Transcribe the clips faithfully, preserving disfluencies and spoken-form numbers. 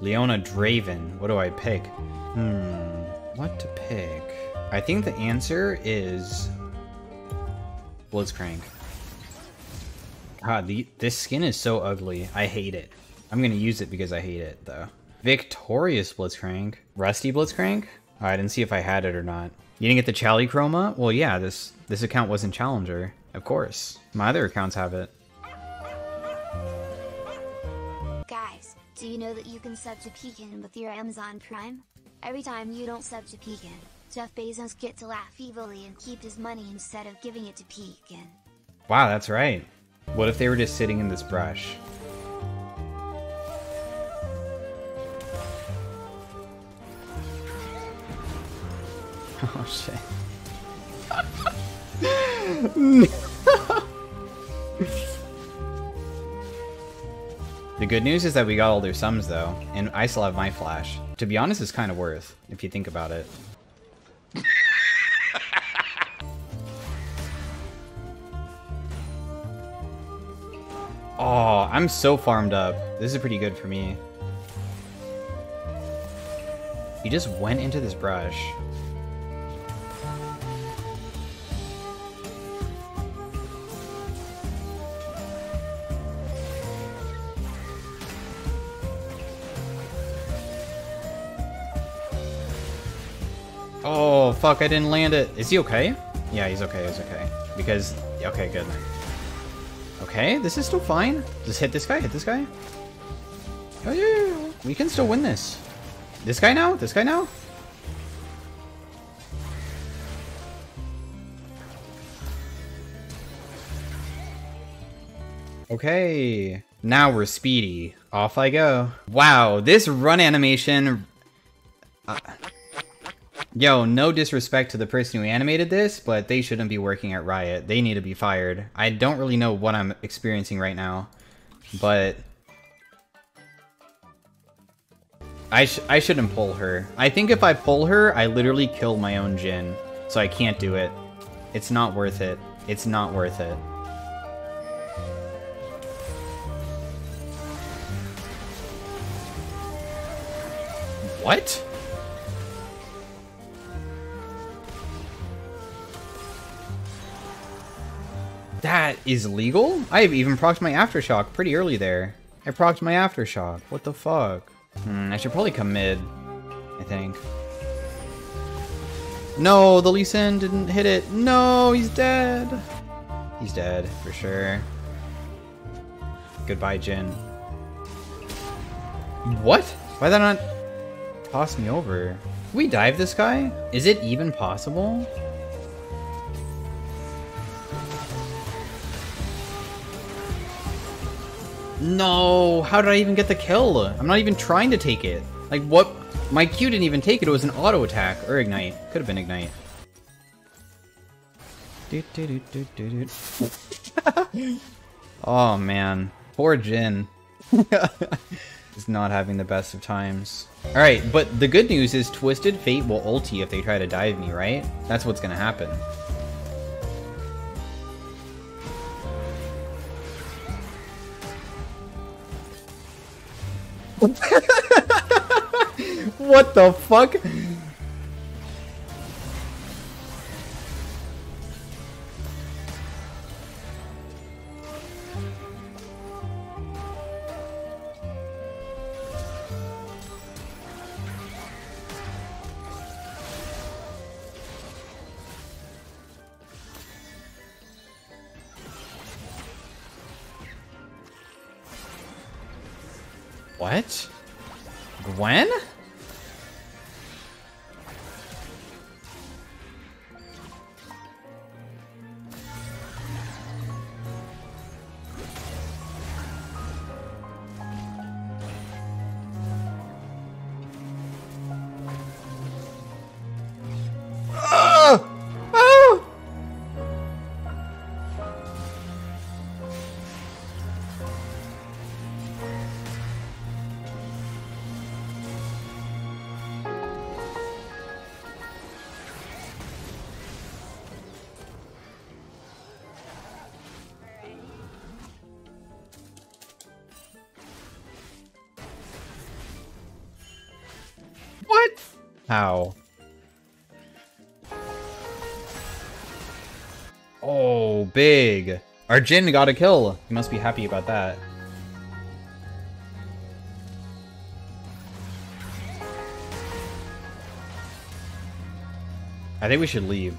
Leona, Draven. What do I pick? Hmm, what to pick? I think the answer is Blitzcrank. God, the, this skin is so ugly. I hate it. I'm gonna use it because I hate it, though. Victorious Blitzcrank. Rusty Blitzcrank? Oh, I didn't see if I had it or not. You didn't get the Chali Chroma? Well, yeah, this, this account wasn't Challenger. Of course. My other accounts have it. Guys, do you know that you can sub to Pekin with your Amazon Prime? Every time you don't sub to Pekin, Jeff Bezos gets to laugh evilly and keep his money instead of giving it to Pekin. Wow, that's right. What if they were just sitting in this brush? Oh shit. No. The good news is that we got all their sums though, and I still have my flash. To be honest, it's kind of worth, if you think about it. Oh, I'm so farmed up. This is pretty good for me. He just went into this brush. Oh, fuck, I didn't land it. Is he okay? Yeah, he's okay, he's okay. Because, okay, good. Okay, this is still fine. Just hit this guy, hit this guy. Oh, yeah, we can still win this. This guy now? This guy now? Okay, now we're speedy. Off I go. Wow, this run animation... Uh... Yo, no disrespect to the person who animated this, but they shouldn't be working at Riot. They need to be fired. I don't really know what I'm experiencing right now, but... I, sh I shouldn't pull her. I think if I pull her, I literally kill my own Jhin, so I can't do it. It's not worth it. It's not worth it. What? That is legal? I've even procced my aftershock pretty early there. I procced my aftershock. What the fuck? Hmm, I should probably come mid, I think. No, the Lee Sin didn't hit it. No, he's dead. He's dead, for sure. Goodbye, Jhin. What? Why did that not toss me over? Can we dive this guy? Is it even possible? No, how did I even get the kill? I'm not even trying to take it. Like, what? My Q didn't even take it. It was an auto attack or ignite. Could have been ignite. Do, do, do, do, do, do. Oh man, poor Jhin. He's not having the best of times. All right, but the good news is Twisted Fate will ulti if they try to dive me, right? That's what's gonna happen. What the fuck? What? Gwen? How? Oh, big. Our Jhin got a kill. He must be happy about that. I think we should leave.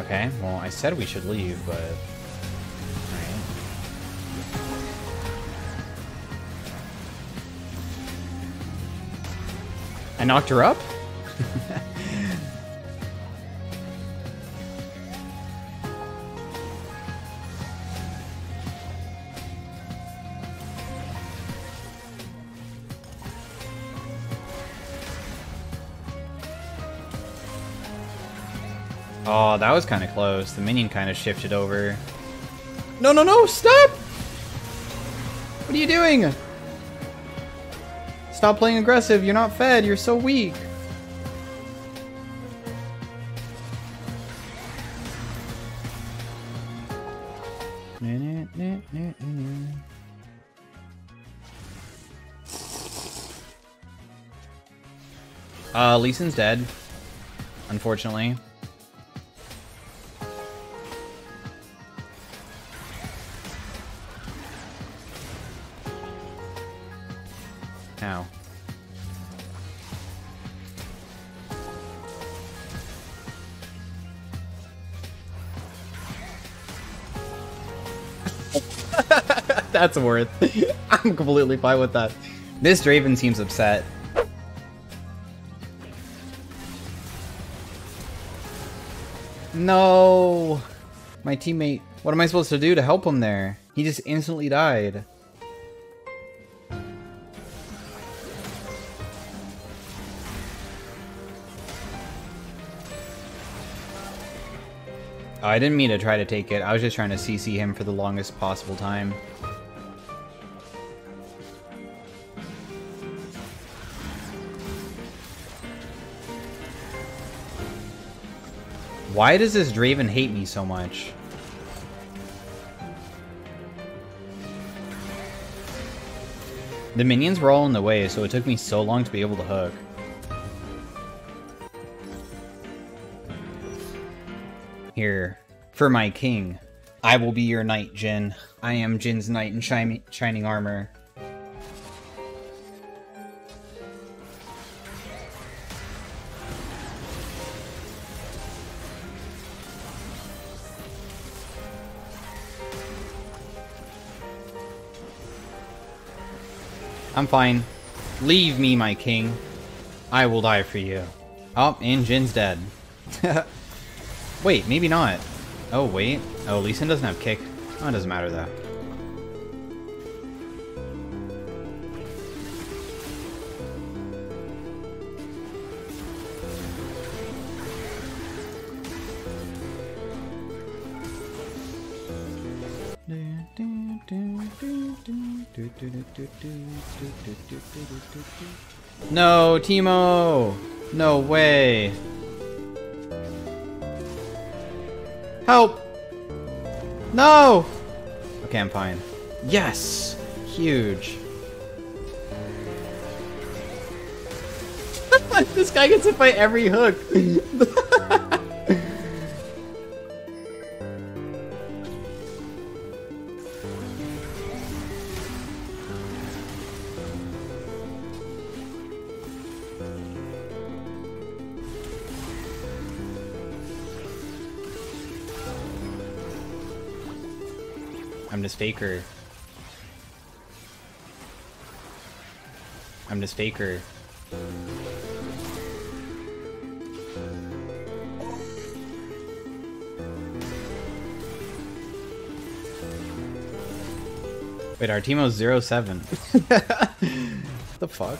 Okay, well, I said we should leave, but... All right. I knocked her up? Oh, that was kind of close. The minion kind of shifted over. No, no, no, stop! What are you doing? Stop playing aggressive. You're not fed. You're so weak. Uh, Lee Sin's dead, unfortunately. Now. That's worth. I'm completely fine with that. This Draven seems upset. No, my teammate. What am I supposed to do to help him there? He just instantly died. I didn't mean to try to take it. I was just trying to C C him for the longest possible time. Why does this Draven hate me so much? The minions were all in the way, so it took me so long to be able to hook. Here, for my king, I will be your knight, Jhin. I am Jin's knight in shiny, shining armor. I'm fine. Leave me, my king. I will die for you. Oh, and Jin's dead. Wait, maybe not. Oh, wait. Oh, Lee Sin doesn't have kick. Oh, it doesn't matter, though. No, Teemo! No way! Help! No! Okay, I'm fine. Yes! Huge. This guy gets hit by every hook. I'm just Faker. I'm just Faker. Wait, our Teemo's zero seven. The fuck?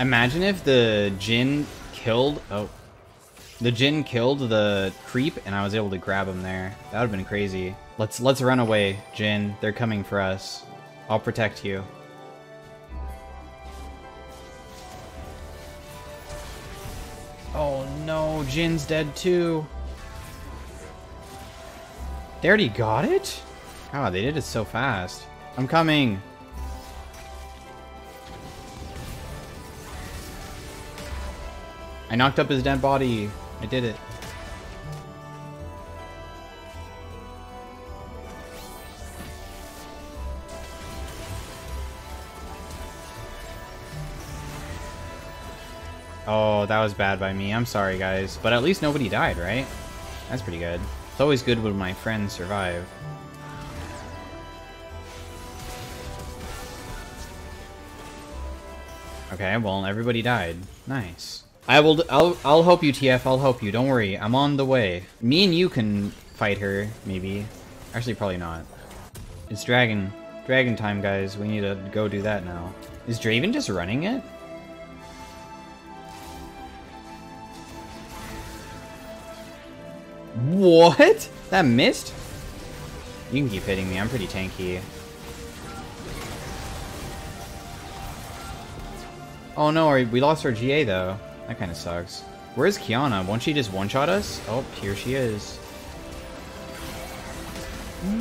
Imagine if the Jhin killed... Oh. The Jhin killed the creep, and I was able to grab him there. That would've been crazy. Let's let's run away, Jhin. They're coming for us. I'll protect you. Oh no, Jin's dead too. They already got it? God, they did it so fast. I'm coming. I knocked up his dead body. I did it. Oh, that was bad by me. I'm sorry, guys. But at least nobody died, right? That's pretty good. It's always good when my friends survive. Okay, well, everybody died. Nice. I will. I'll. I'll help you, T F. I'll help you. Don't worry. I'm on the way. Me and you can fight her, maybe. Actually, probably not. It's Dragon. Dragon time, guys. We need to go do that now. Is Draven just running it? What? That missed? You can keep hitting me. I'm pretty tanky. Oh no, we lost our G A though. That kind of sucks. Where's Kiana? Won't she just one-shot us? Oh, here she is.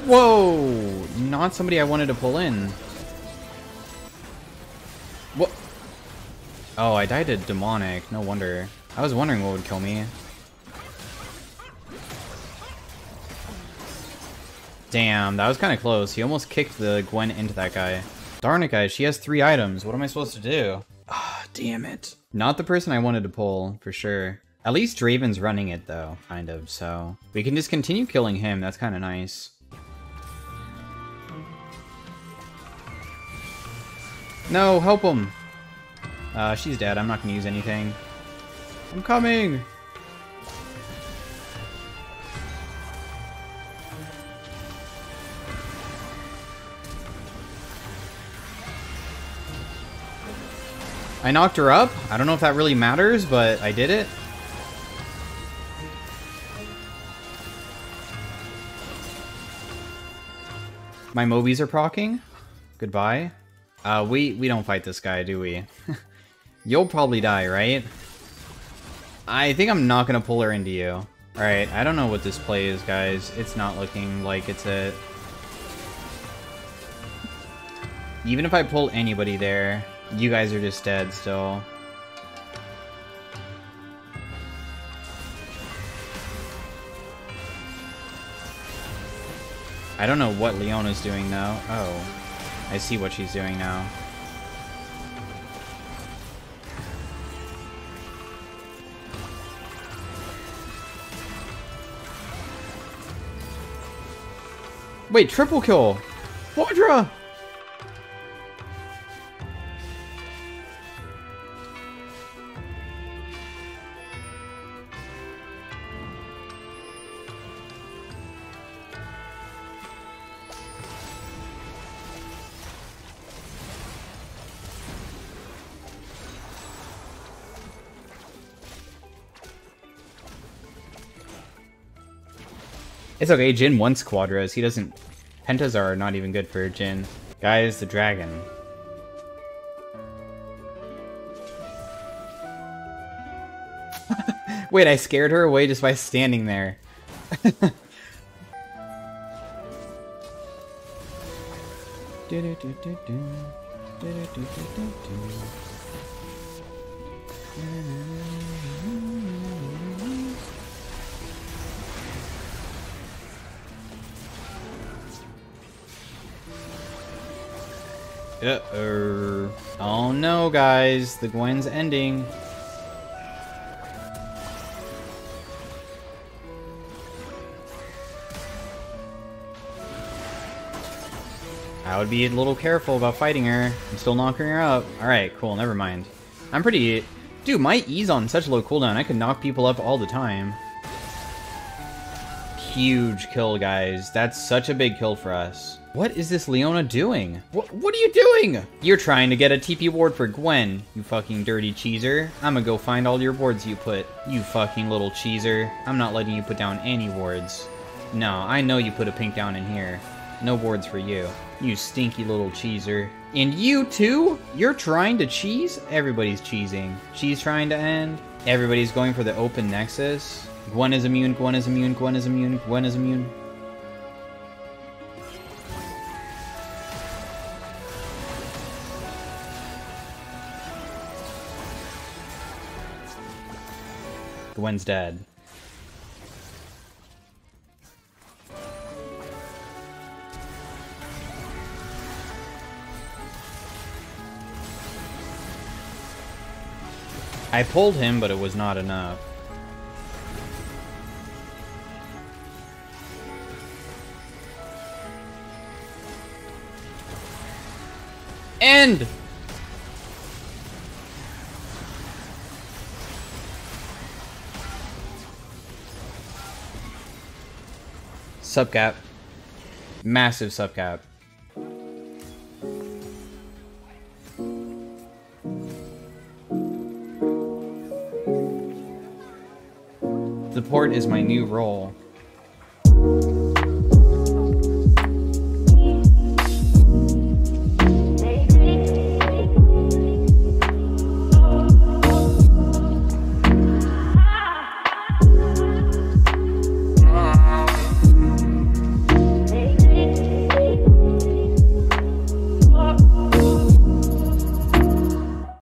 Whoa! Not somebody I wanted to pull in. What? Oh, I died to Demonic. No wonder. I was wondering what would kill me. Damn, that was kind of close. He almost kicked the Gwen into that guy. Darn it, guys. She has three items. What am I supposed to do? Ah, oh, damn it. Not the person I wanted to pull, for sure. At least Draven's running it, though, kind of, so... we can just continue killing him. That's kind of nice. No, help him! Uh, she's dead. I'm not gonna use anything. I'm coming! I knocked her up. I don't know if that really matters, but I did it. My mobies are procking. Goodbye. Uh, we, we don't fight this guy, do we? You'll probably die, right? I think I'm not gonna pull her into you. Alright, I don't know what this play is, guys. It's not looking like it's it. Even if I pull anybody there... you guys are just dead still. I don't know what Leona's doing now. Oh, I see what she's doing now. Wait, triple kill! Quadra! It's okay, Jhin wants quadras. He doesn't... pentas are not even good for Jhin. Guys, the dragon. Wait, I scared her away just by standing there. Uh-oh. Oh no, guys. The Gwen's ending. I would be a little careful about fighting her. I'm still knocking her up. Alright, cool. Never mind. I'm pretty... dude, my E's on such low cooldown. I could knock people up all the time. Huge kill, guys. That's such a big kill for us. What is this Leona doing? What, what are you doing? You're trying to get a T P ward for Gwen, you fucking dirty cheeser. I'm gonna go find all your wards you put, you fucking little cheeser. I'm not letting you put down any wards. No, I know you put a pink down in here. No wards for you, you stinky little cheeser. And you too? You're trying to cheese? Everybody's cheesing. She's trying to end. Everybody's going for the open nexus. Gwen is immune, Gwen is immune, Gwen is immune, Gwen is immune. Gwen's dead. I pulled him, but it was not enough. End! Sub cap. Massive sub cap. Support is my new role.